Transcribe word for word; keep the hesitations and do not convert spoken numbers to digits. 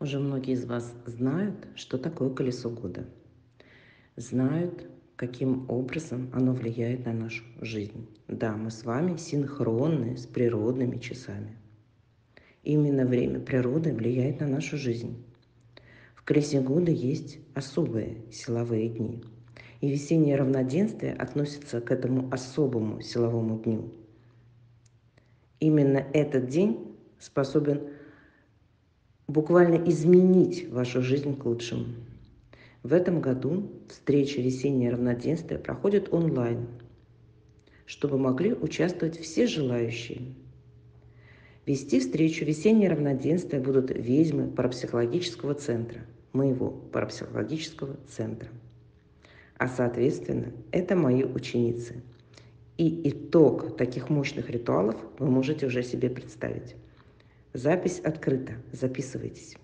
Уже многие из вас знают, что такое колесо года. Знают, каким образом оно влияет на нашу жизнь. Да, мы с вами синхронны с природными часами. Именно время природы влияет на нашу жизнь. В колесе года есть особые силовые дни. И весеннее равноденствие относится к этому особому силовому дню. Именно этот день способен буквально изменить вашу жизнь к лучшему. В этом году встреча «Весеннее равноденствие» проходит онлайн, чтобы могли участвовать все желающие. Вести встречу «Весеннее равноденствие» будут ведьмы парапсихологического центра, моего парапсихологического центра. А соответственно, это мои ученицы. И итог таких мощных ритуалов вы можете уже себе представить. Запись открыта. Записывайтесь.